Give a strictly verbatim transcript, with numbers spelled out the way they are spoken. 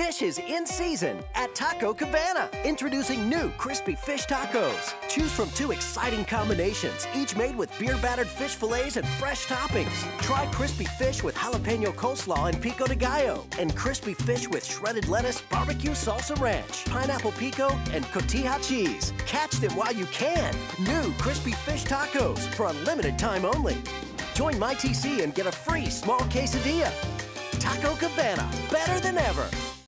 Fish is in season at Taco Cabana. Introducing new crispy fish tacos. Choose from two exciting combinations, each made with beer-battered fish fillets and fresh toppings. Try crispy fish with jalapeno coleslaw and pico de gallo, and crispy fish with shredded lettuce, barbecue salsa ranch, pineapple pico, and cotija cheese. Catch them while you can. New crispy fish tacos for a limited time only. Join MyTC and get a free small quesadilla. Taco Cabana, better than ever.